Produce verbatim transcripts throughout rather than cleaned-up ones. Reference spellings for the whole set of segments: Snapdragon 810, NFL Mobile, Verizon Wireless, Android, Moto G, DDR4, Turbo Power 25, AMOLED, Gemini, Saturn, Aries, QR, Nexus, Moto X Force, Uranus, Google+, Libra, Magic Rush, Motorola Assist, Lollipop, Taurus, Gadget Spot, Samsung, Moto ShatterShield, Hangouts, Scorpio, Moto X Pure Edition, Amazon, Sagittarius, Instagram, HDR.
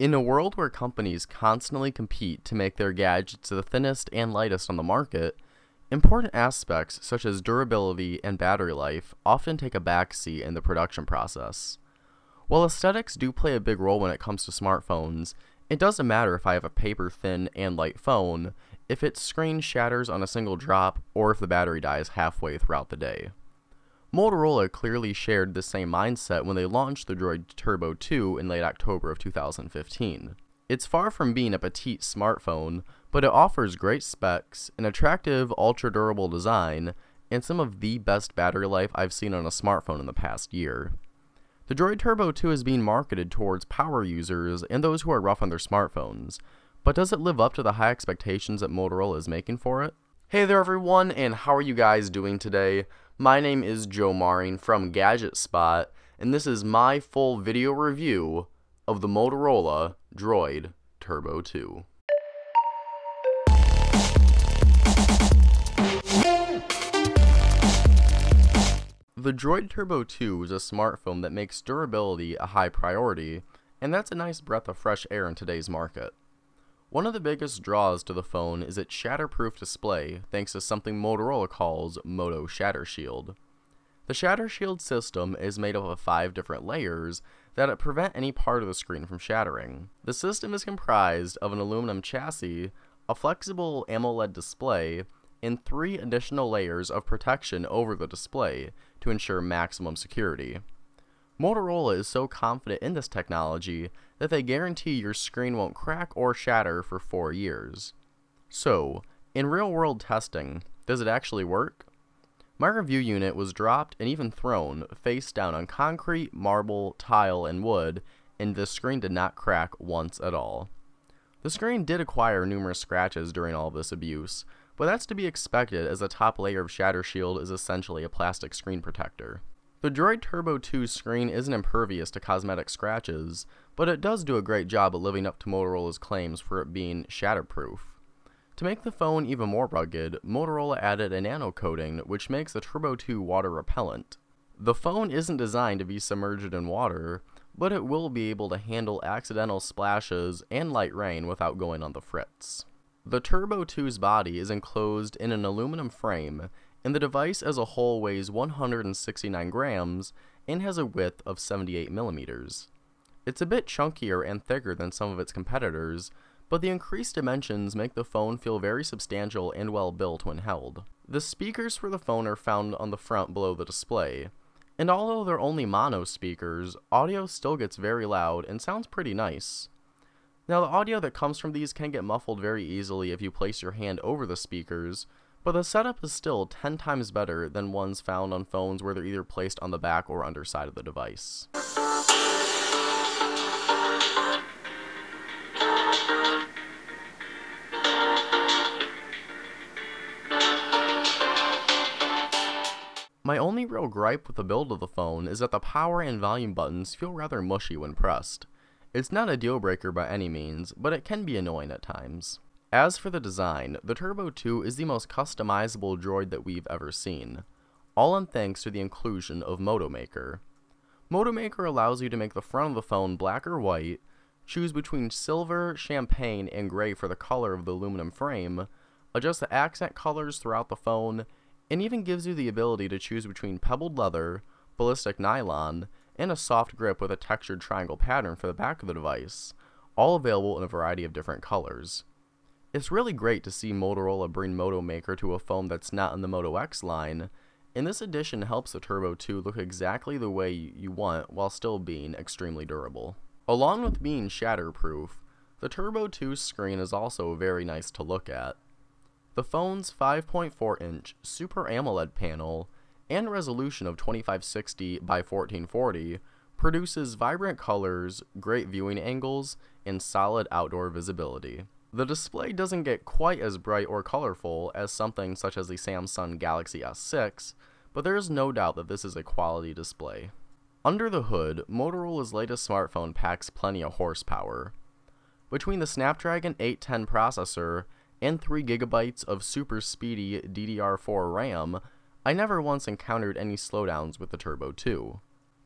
In a world where companies constantly compete to make their gadgets the thinnest and lightest on the market, important aspects such as durability and battery life often take a backseat in the production process. While aesthetics do play a big role when it comes to smartphones, it doesn't matter if I have a paper-thin and light phone, if its screen shatters on a single drop, or if the battery dies halfway throughout the day. Motorola clearly shared the same mindset when they launched the Droid Turbo two in late October of two thousand fifteen. It's far from being a petite smartphone, but it offers great specs, an attractive, ultra-durable design, and some of the best battery life I've seen on a smartphone in the past year. The Droid Turbo two is being marketed towards power users and those who are rough on their smartphones, but does it live up to the high expectations that Motorola is making for it? Hey there everyone, and how are you guys doing today? My name is Joe Maring from Gadget Spot, and this is my full video review of the Motorola Droid Turbo two. The Droid Turbo two is a smartphone that makes durability a high priority, and that's a nice breath of fresh air in today's market. One of the biggest draws to the phone is its shatterproof display, thanks to something Motorola calls Moto ShatterShield. The ShatterShield system is made up of five different layers that prevent any part of the screen from shattering. The system is comprised of an aluminum chassis, a flexible AMOLED display, and three additional layers of protection over the display to ensure maximum security. Motorola is so confident in this technology that they guarantee your screen won't crack or shatter for four years. So, in real-world testing, does it actually work? My review unit was dropped and even thrown face down on concrete, marble, tile, and wood, and the screen did not crack once at all. The screen did acquire numerous scratches during all this abuse, but that's to be expected as the top layer of ShatterShield is essentially a plastic screen protector. The Droid Turbo two's screen isn't impervious to cosmetic scratches, but it does do a great job at living up to Motorola's claims for it being shatterproof. To make the phone even more rugged, Motorola added a nano coating which makes the Turbo two water repellent. The phone isn't designed to be submerged in water, but it will be able to handle accidental splashes and light rain without going on the fritz. The Turbo two's body is enclosed in an aluminum frame, and the device as a whole weighs one hundred sixty-nine grams and has a width of seventy-eight millimeters. It's a bit chunkier and thicker than some of its competitors, but the increased dimensions make the phone feel very substantial and well built when held. The speakers for the phone are found on the front below the display, and although they're only mono speakers, audio still gets very loud and sounds pretty nice. Now, the audio that comes from these can get muffled very easily if you place your hand over the speakers, but the setup is still ten times better than ones found on phones where they're either placed on the back or underside of the device. My only real gripe with the build of the phone is that the power and volume buttons feel rather mushy when pressed. It's not a deal breaker by any means, but it can be annoying at times. As for the design, the Turbo two is the most customizable droid that we've ever seen, all in thanks to the inclusion of Moto Maker. Moto Maker allows you to make the front of the phone black or white, choose between silver, champagne, and gray for the color of the aluminum frame, adjust the accent colors throughout the phone, and even gives you the ability to choose between pebbled leather, ballistic nylon, and a soft grip with a textured triangle pattern for the back of the device, all available in a variety of different colors. It's really great to see Motorola bring Moto Maker to a phone that's not in the Moto X line, and this addition helps the Turbo two look exactly the way you want while still being extremely durable. Along with being shatterproof, the Turbo two's screen is also very nice to look at. The phone's five point four inch Super AMOLED panel and resolution of twenty-five sixty by fourteen forty produces vibrant colors, great viewing angles, and solid outdoor visibility. The display doesn't get quite as bright or colorful as something such as the Samsung Galaxy S six, but there is no doubt that this is a quality display. Under the hood, Motorola's latest smartphone packs plenty of horsepower. Between the Snapdragon eight ten processor and three gigabytes of super speedy D D R four RAM, I never once encountered any slowdowns with the Turbo two.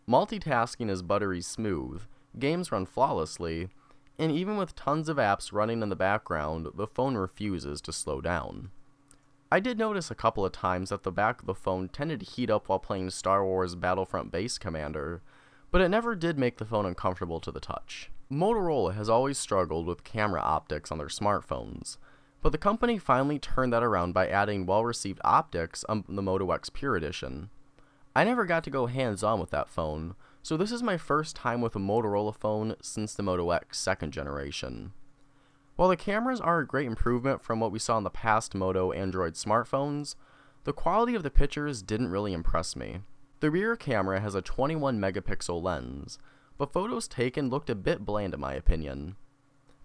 Multitasking is buttery smooth, games run flawlessly, and even with tons of apps running in the background, the phone refuses to slow down. I did notice a couple of times that the back of the phone tended to heat up while playing Star Wars Battlefront Base Commander, but it never did make the phone uncomfortable to the touch. Motorola has always struggled with camera optics on their smartphones, but the company finally turned that around by adding well-received optics on the Moto X Pure Edition. I never got to go hands-on with that phone, so this is my first time with a Motorola phone since the Moto X second generation. While the cameras are a great improvement from what we saw in the past Moto Android smartphones, the quality of the pictures didn't really impress me. The rear camera has a twenty-one megapixel lens, but photos taken looked a bit bland in my opinion.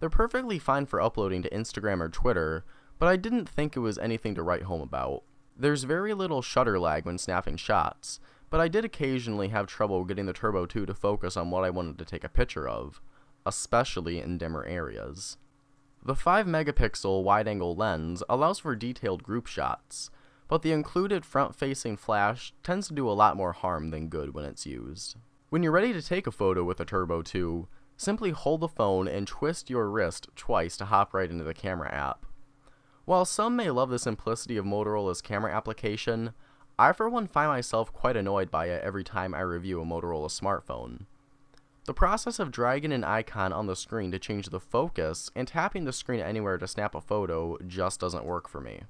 They're perfectly fine for uploading to Instagram or Twitter, but I didn't think it was anything to write home about. There's very little shutter lag when snapping shots, but I did occasionally have trouble getting the Turbo two to focus on what I wanted to take a picture of, especially in dimmer areas. The five megapixel wide-angle lens allows for detailed group shots, but the included front-facing flash tends to do a lot more harm than good when it's used. When you're ready to take a photo with a Turbo two, simply hold the phone and twist your wrist twice to hop right into the camera app. While some may love the simplicity of Motorola's camera application, I for one find myself quite annoyed by it every time I review a Motorola smartphone. The process of dragging an icon on the screen to change the focus and tapping the screen anywhere to snap a photo just doesn't work for me.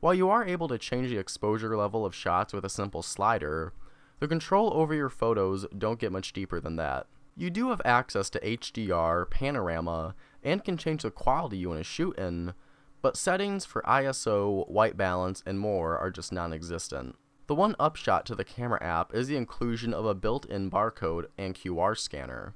While you are able to change the exposure level of shots with a simple slider, the control over your photos don't get much deeper than that. You do have access to H D R, panorama, and can change the quality you want to shoot in, but settings for I S O, white balance, and more are just non-existent. The one upshot to the camera app is the inclusion of a built-in barcode and Q R scanner.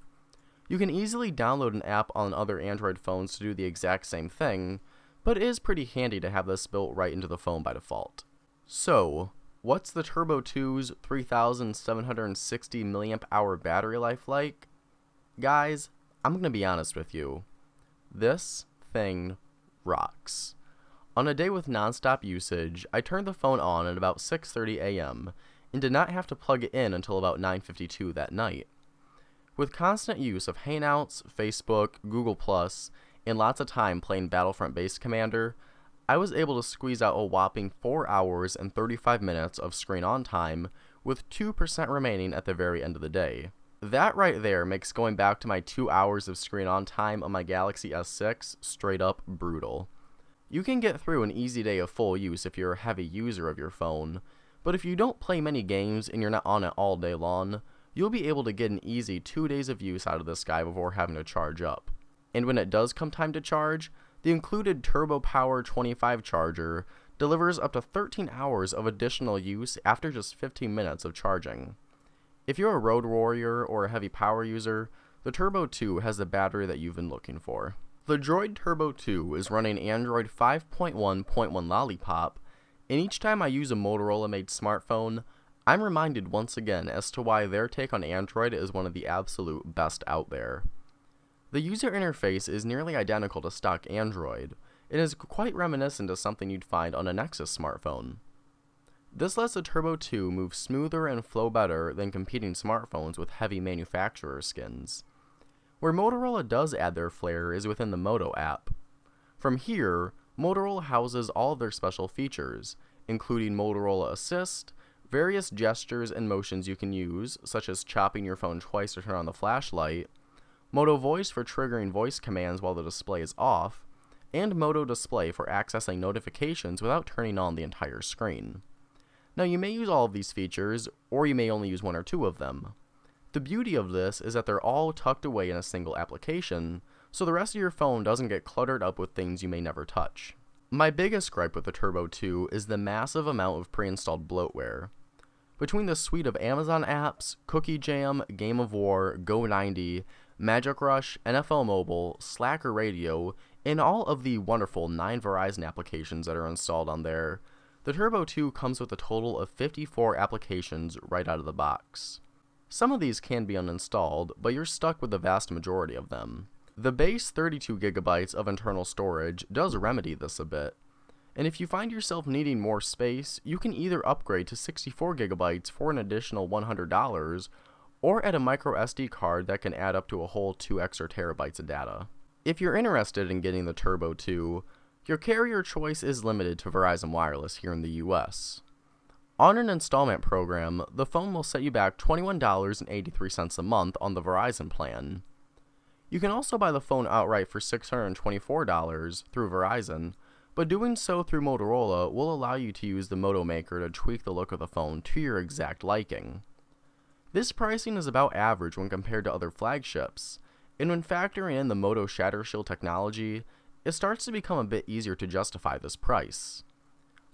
You can easily download an app on other Android phones to do the exact same thing, but it is pretty handy to have this built right into the phone by default. So, what's the Turbo two's three thousand seven hundred sixty milliamp hour battery life like? Guys, I'm gonna be honest with you. This thing rocks. On a day with non-stop usage, I turned the phone on at about six thirty a m and did not have to plug it in until about nine fifty-two that night. With constant use of Hangouts, Facebook, Google plus, and lots of time playing Battlefront Base Commander, I was able to squeeze out a whopping four hours and thirty-five minutes of screen-on time with two percent remaining at the very end of the day. That right there makes going back to my two hours of screen-on time on my Galaxy S six straight up brutal. You can get through an easy day of full use if you're a heavy user of your phone, but if you don't play many games and you're not on it all day long, you'll be able to get an easy two days of use out of this guy before having to charge up. And when it does come time to charge, the included Turbo Power twenty-five charger delivers up to thirteen hours of additional use after just fifteen minutes of charging. If you're a road warrior or a heavy power user, the Turbo two has the battery that you've been looking for. The Droid Turbo two is running Android five point one point one Lollipop, and each time I use a Motorola-made smartphone, I'm reminded once again as to why their take on Android is one of the absolute best out there. The user interface is nearly identical to stock Android, and is quite reminiscent of something you'd find on a Nexus smartphone. This lets the Turbo two move smoother and flow better than competing smartphones with heavy manufacturer skins. Where Motorola does add their flair is within the Moto app. From here, Motorola houses all of their special features, including Motorola Assist, various gestures and motions you can use, such as chopping your phone twice to turn on the flashlight, Moto Voice for triggering voice commands while the display is off, and Moto Display for accessing notifications without turning on the entire screen. Now you may use all of these features, or you may only use one or two of them. The beauty of this is that they're all tucked away in a single application, so the rest of your phone doesn't get cluttered up with things you may never touch. My biggest gripe with the Turbo two is the massive amount of pre-installed bloatware. Between the suite of Amazon apps, Cookie Jam, Game of War, Go ninety, Magic Rush, N F L Mobile, Slacker Radio, and all of the wonderful nine Verizon applications that are installed on there, the Turbo two comes with a total of fifty-four applications right out of the box. Some of these can be uninstalled, but you're stuck with the vast majority of them. The base thirty-two gigabytes of internal storage does remedy this a bit, and if you find yourself needing more space, you can either upgrade to sixty-four gigabytes for an additional one hundred dollars, or add a micro S D card that can add up to a whole two extra terabytes of data. If you're interested in getting the Turbo two, your carrier choice is limited to Verizon Wireless here in the U S. On an installment program, the phone will set you back twenty-one dollars and eighty-three cents a month on the Verizon plan. You can also buy the phone outright for six hundred twenty-four dollars through Verizon, but doing so through Motorola will allow you to use the Moto Maker to tweak the look of the phone to your exact liking. This pricing is about average when compared to other flagships, and when factoring in the Moto ShatterShield technology, it starts to become a bit easier to justify this price.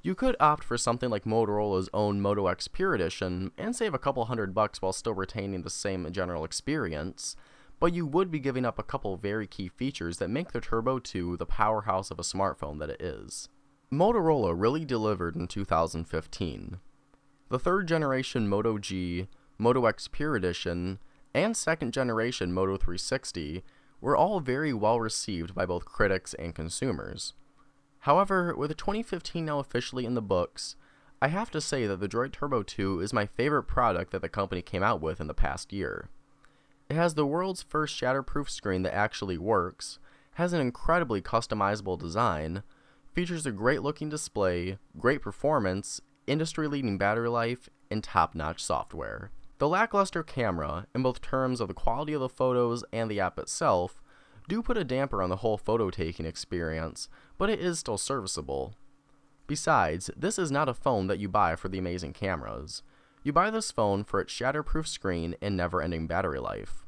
You could opt for something like Motorola's own Moto X Pure Edition and save a couple hundred bucks while still retaining the same general experience, but you would be giving up a couple very key features that make the Turbo two the powerhouse of a smartphone that it is. Motorola really delivered in two thousand fifteen. The third generation Moto G, Moto X Pure Edition, and second generation Moto three sixty were all very well received by both critics and consumers. However, with twenty fifteen now officially in the books, I have to say that the Droid Turbo two is my favorite product that the company came out with in the past year. It has the world's first shatterproof screen that actually works, has an incredibly customizable design, features a great looking display, great performance, industry-leading battery life, and top-notch software. The lackluster camera, in both terms of the quality of the photos and the app itself, do put a damper on the whole photo-taking experience, but it is still serviceable. Besides, this is not a phone that you buy for the amazing cameras. You buy this phone for its shatterproof screen and never-ending battery life.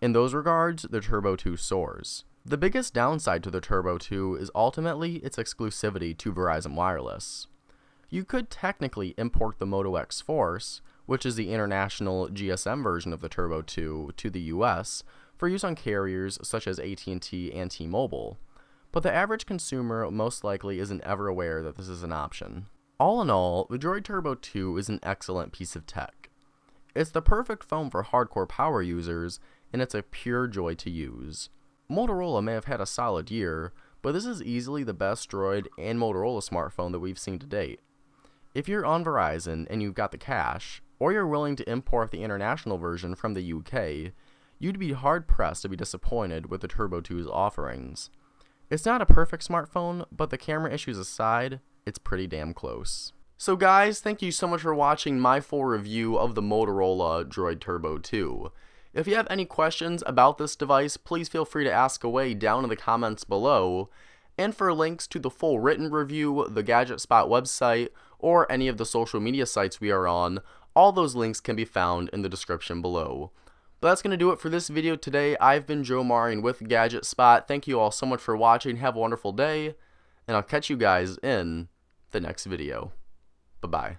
In those regards, the Turbo two soars. The biggest downside to the Turbo two is ultimately its exclusivity to Verizon Wireless. You could technically import the Moto X Force, which is the international G S M version of the Turbo two, to the U S for use on carriers such as A T and T and T-Mobile, but the average consumer most likely isn't ever aware that this is an option. All in all, the Droid Turbo two is an excellent piece of tech. It's the perfect phone for hardcore power users, and it's a pure joy to use. Motorola may have had a solid year, but this is easily the best Droid and Motorola smartphone that we've seen to date. If you're on Verizon and you've got the cash, or you're willing to import the international version from the U K, you'd be hard-pressed to be disappointed with the Turbo two's offerings. It's not a perfect smartphone, but the camera issues aside, it's pretty damn close. So guys, thank you so much for watching my full review of the Motorola Droid Turbo two. If you have any questions about this device, please feel free to ask away down in the comments below. And for links to the full written review, the Gadget Spot website, or any of the social media sites we are on, all those links can be found in the description below. But that's going to do it for this video today. I've been Joe Maring with Gadget Spot. Thank you all so much for watching. Have a wonderful day, and I'll catch you guys in the next video. Bye-bye.